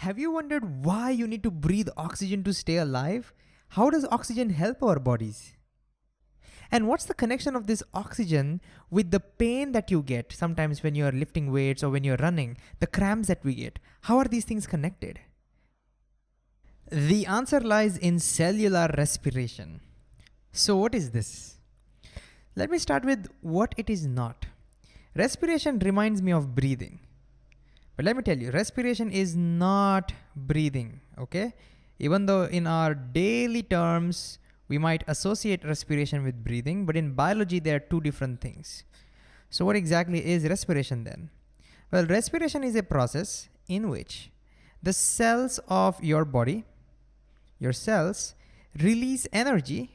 Have you wondered why you need to breathe oxygen to stay alive? How does oxygen help our bodies? And what's the connection of this oxygen with the pain that you get sometimes when you're lifting weights or when you're running, the cramps that we get? How are these things connected? The answer lies in cellular respiration. So what is this? Let me start with what it is not. Respiration reminds me of breathing. But let me tell you, respiration is not breathing, okay? Even though in our daily terms, we might associate respiration with breathing, but in biology, there are two different things. So what exactly is respiration then? Well, respiration is a process in which the cells of your body, your cells, release energy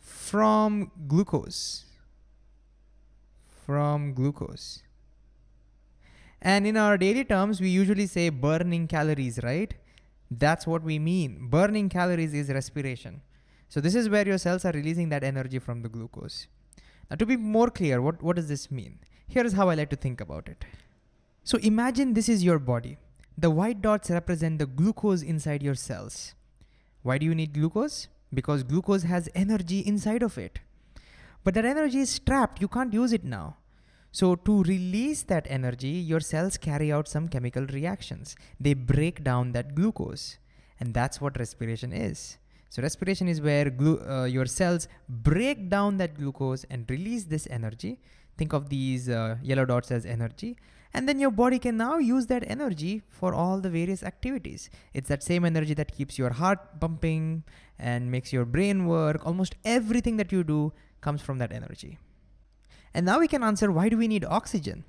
from glucose. And in our daily terms, we usually say burning calories, right? That's what we mean. Burning calories is respiration. So this is where your cells are releasing that energy from the glucose. Now, to be more clear, what does this mean? Here is how I like to think about it. So imagine this is your body. The white dots represent the glucose inside your cells. Why do you need glucose? Because glucose has energy inside of it. But that energy is trapped. You can't use it now. So to release that energy, your cells carry out some chemical reactions. They break down that glucose. And that's what respiration is. So respiration is where your cells break down that glucose and release this energy. Think of these yellow dots as energy. And then your body can now use that energy for all the various activities. It's that same energy that keeps your heart pumping and makes your brain work. Almost everything that you do comes from that energy. And now we can answer, why do we need oxygen?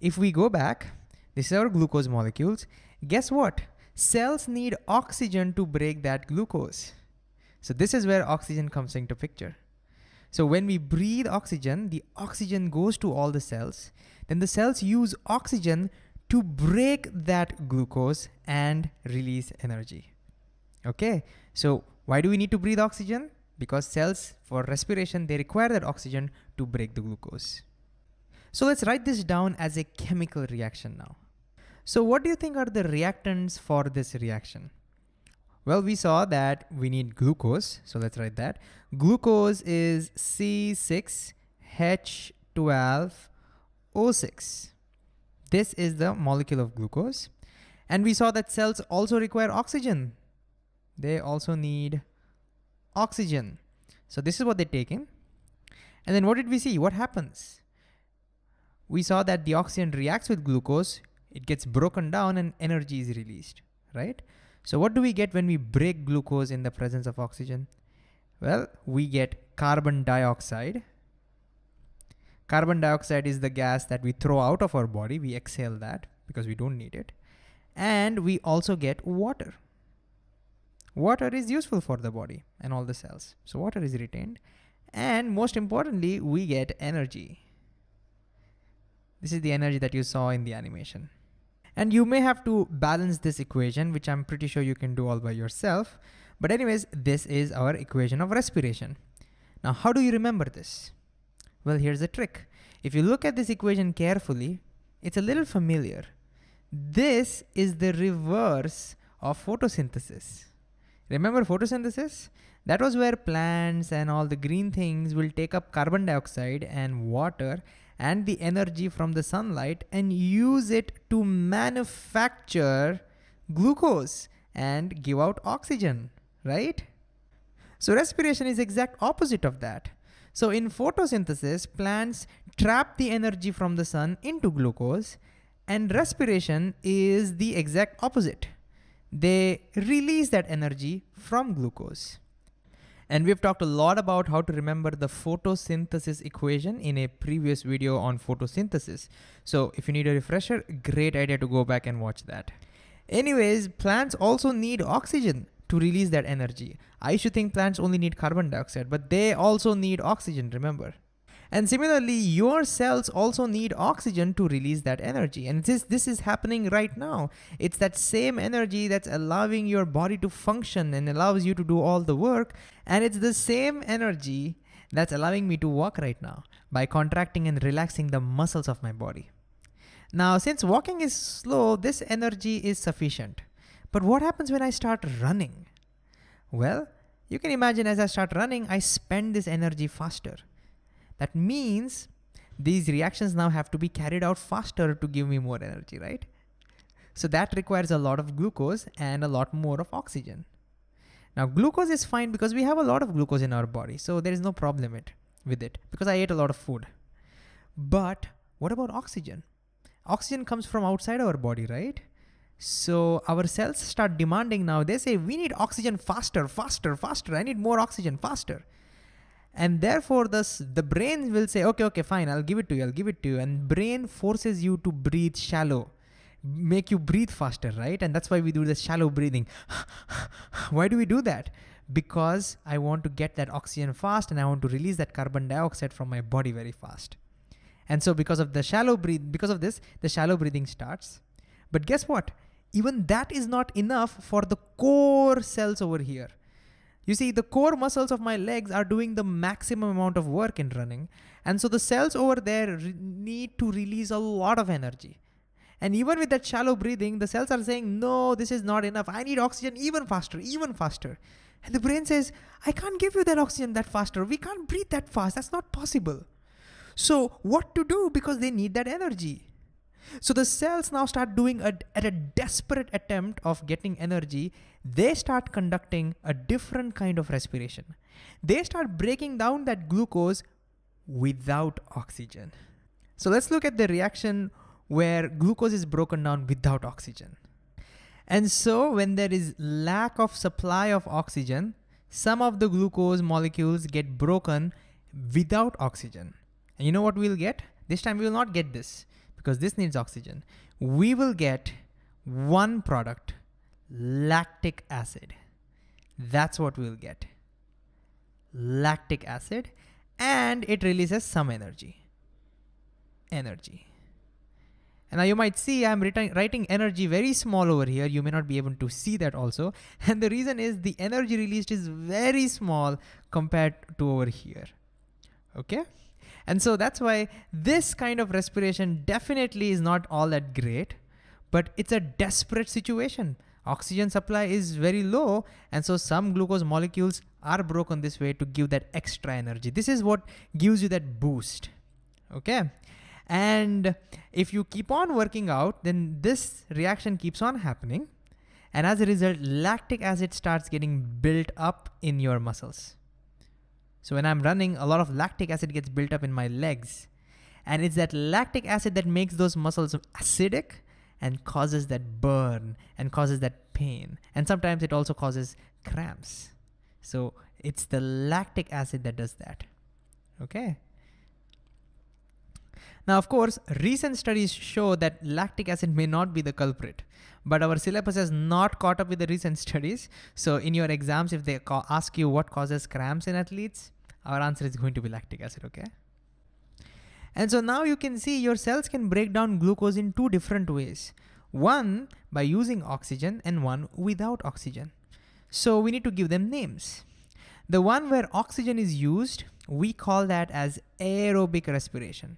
If we go back, these are glucose molecules. Guess what? Cells need oxygen to break that glucose. So this is where oxygen comes into picture. So when we breathe oxygen, the oxygen goes to all the cells. Then the cells use oxygen to break that glucose and release energy. Okay, so why do we need to breathe oxygen? Because cells, for respiration, they require that oxygen to break the glucose. So let's write this down as a chemical reaction now. So what do you think are the reactants for this reaction? Well, we saw that we need glucose, so let's write that. Glucose is C6H12O6. This is the molecule of glucose. And we saw that cells also require oxygen. They also need oxygen. So this is what they take in. And then what did we see? What happens? We saw that the oxygen reacts with glucose. It gets broken down and energy is released, right? So what do we get when we break glucose in the presence of oxygen? Well, we get carbon dioxide. Carbon dioxide is the gas that we throw out of our body. We exhale that because we don't need it. And we also get water. Water is useful for the body and all the cells. So water is retained. And most importantly, we get energy. This is the energy that you saw in the animation. And you may have to balance this equation, which I'm pretty sure you can do all by yourself. But anyways, this is our equation of respiration. Now, how do you remember this? Well, here's the trick. If you look at this equation carefully, it's a little familiar. This is the reverse of photosynthesis. Remember photosynthesis? That was where plants and all the green things will take up carbon dioxide and water and the energy from the sunlight and use it to manufacture glucose and give out oxygen, right? So respiration is exact opposite of that. So in photosynthesis, plants trap the energy from the sun into glucose, and respiration is the exact opposite. They release that energy from glucose. And we've talked a lot about how to remember the photosynthesis equation in a previous video on photosynthesis. So if you need a refresher, great idea to go back and watch that. Anyways, plants also need oxygen to release that energy. I used to think plants only need carbon dioxide, but they also need oxygen, remember? And similarly, your cells also need oxygen to release that energy. And this is happening right now. It's that same energy that's allowing your body to function and allows you to do all the work. And it's the same energy that's allowing me to walk right now by contracting and relaxing the muscles of my body. Now, since walking is slow, this energy is sufficient. But what happens when I start running? Well, you can imagine as I start running, I spend this energy faster. That means these reactions now have to be carried out faster to give me more energy, right? So that requires a lot of glucose and a lot more of oxygen. Now glucose is fine because we have a lot of glucose in our body, so there is no problem with it because I ate a lot of food. But what about oxygen? Oxygen comes from outside our body, right? So our cells start demanding now, they say, we need oxygen faster, faster, faster. I need more oxygen faster. And therefore the brain will say, okay, fine, I'll give it to you, And brain forces you to breathe shallow, make you breathe faster, right? And that's why we do the shallow breathing. Why do we do that? Because I want to get that oxygen fast and I want to release that carbon dioxide from my body very fast. And so because of this, the shallow breathing starts. But guess what? Even that is not enough for the core cells over here. You see, the core muscles of my legs are doing the maximum amount of work in running. And so the cells over there need to release a lot of energy. And even with that shallow breathing, the cells are saying, no, this is not enough. I need oxygen even faster, even faster. And the brain says, I can't give you that oxygen that faster. We can't breathe that fast. That's not possible. So what to do? Because they need that energy. So the cells now start doing at a desperate attempt of getting energy. They start conducting a different kind of respiration. They start breaking down that glucose without oxygen. So let's look at the reaction where glucose is broken down without oxygen. And so when there is lack of supply of oxygen, some of the glucose molecules get broken without oxygen. And you know what we'll get? This time we will not get this, because this needs oxygen. We will get one product, lactic acid. That's what we'll get, lactic acid, and it releases some energy. And now you might see I'm writing energy very small over here. You may not be able to see that also. And the reason is the energy released is very small compared to over here, okay? And so that's why this kind of respiration definitely is not all that great, but it's a desperate situation. Oxygen supply is very low, and so some glucose molecules are broken this way to give that extra energy. This is what gives you that boost, okay? And if you keep on working out, then this reaction keeps on happening. And as a result, lactic acid starts getting built up in your muscles. So when I'm running, a lot of lactic acid gets built up in my legs. And it's that lactic acid that makes those muscles acidic and causes that burn and causes that pain. And sometimes it also causes cramps. So it's the lactic acid that does that, okay? Now, of course, recent studies show that lactic acid may not be the culprit, but our syllabus has not caught up with the recent studies. So in your exams, if they ask you what causes cramps in athletes, our answer is going to be lactic acid, okay? And so now you can see your cells can break down glucose in two different ways. One by using oxygen and one without oxygen. So we need to give them names. The one where oxygen is used, we call that as aerobic respiration.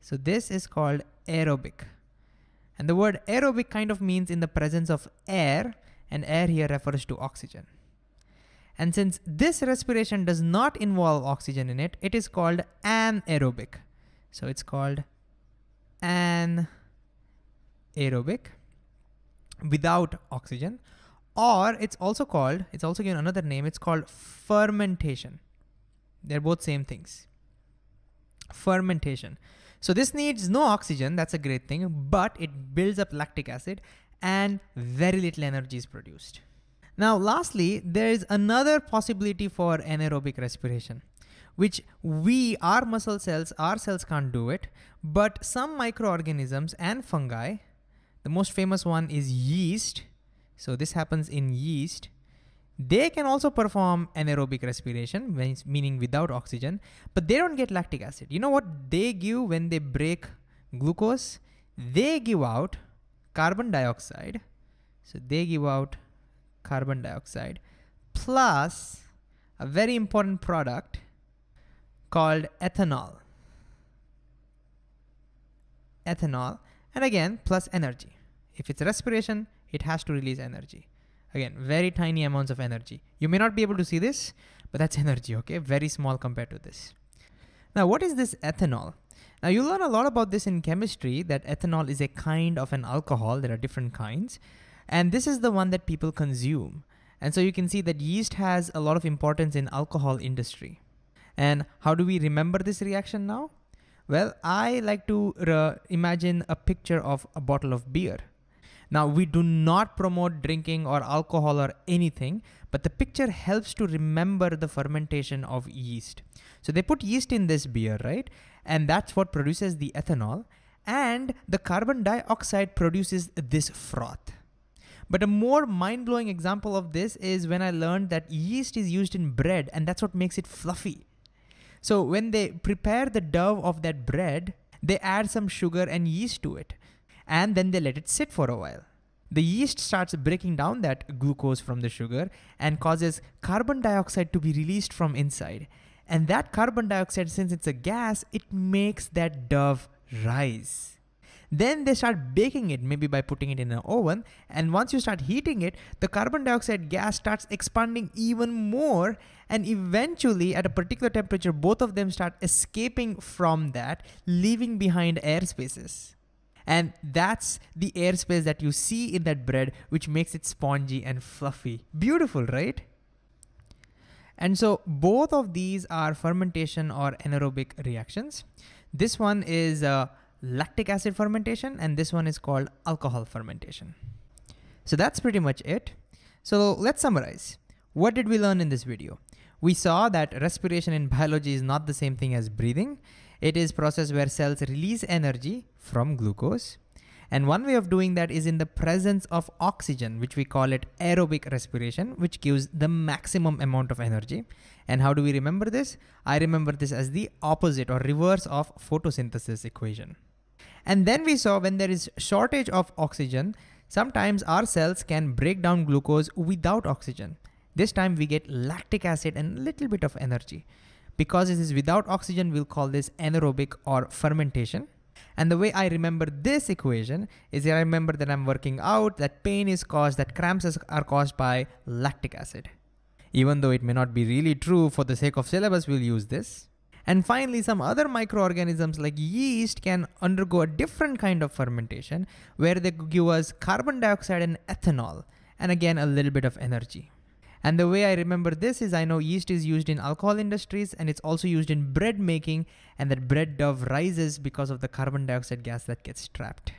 So this is called aerobic. And the word aerobic kind of means in the presence of air, and air here refers to oxygen. And since this respiration does not involve oxygen in it, it is called anaerobic. So it's called anaerobic without oxygen, or it's also given another name, it's called fermentation. They're both same things, fermentation. So this needs no oxygen, that's a great thing, but it builds up lactic acid and very little energy is produced. Now, lastly, there is another possibility for anaerobic respiration, which our muscle cells, our cells can't do it, but some microorganisms and fungi, the most famous one is yeast. So this happens in yeast. They can also perform anaerobic respiration, meaning without oxygen, but they don't get lactic acid. You know what they give when they break glucose? They give out carbon dioxide. So they give out carbon dioxide plus a very important product called ethanol. Ethanol, and again, plus energy. If it's respiration, it has to release energy. Again, very tiny amounts of energy. You may not be able to see this, but that's energy, okay? Very small compared to this. Now, what is this ethanol? Now, you learn a lot about this in chemistry, that ethanol is a kind of an alcohol. There are different kinds. And this is the one that people consume. And so you can see that yeast has a lot of importance in alcohol industry. And how do we remember this reaction now? Well, I like to imagine a picture of a bottle of beer. Now, we do not promote drinking or alcohol or anything, but the picture helps to remember the fermentation of yeast. So they put yeast in this beer, right? And that's what produces the ethanol. And the carbon dioxide produces this froth. But a more mind-blowing example of this is when I learned that yeast is used in bread, and that's what makes it fluffy. So when they prepare the dough of that bread, they add some sugar and yeast to it. And then they let it sit for a while. The yeast starts breaking down that glucose from the sugar and causes carbon dioxide to be released from inside. And that carbon dioxide, since it's a gas, it makes that dough rise. Then they start baking it, maybe by putting it in an oven. And once you start heating it, the carbon dioxide gas starts expanding even more. And eventually, at a particular temperature, both of them start escaping from that, leaving behind air spaces. And that's the airspace that you see in that bread, which makes it spongy and fluffy. Beautiful, right? And so both of these are fermentation or anaerobic reactions. This one is lactic acid fermentation, and this one is called alcohol fermentation. So that's pretty much it. So let's summarize. What did we learn in this video? We saw that respiration in biology is not the same thing as breathing. It is a process where cells release energy from glucose. And one way of doing that is in the presence of oxygen, which we call it aerobic respiration, which gives the maximum amount of energy. And how do we remember this? I remember this as the opposite or reverse of photosynthesis equation. And then we saw when there is shortage of oxygen, sometimes our cells can break down glucose without oxygen. This time we get lactic acid and a little bit of energy. Because it is without oxygen, we'll call this anaerobic or fermentation. And the way I remember this equation is that I remember that I'm working out, that pain is caused, that cramps are caused by lactic acid. Even though it may not be really true, for the sake of syllabus, we'll use this. And finally, some other microorganisms like yeast can undergo a different kind of fermentation where they give us carbon dioxide and ethanol, and again, a little bit of energy. And the way I remember this is I know yeast is used in alcohol industries, and it's also used in bread making, and that bread dough rises because of the carbon dioxide gas that gets trapped.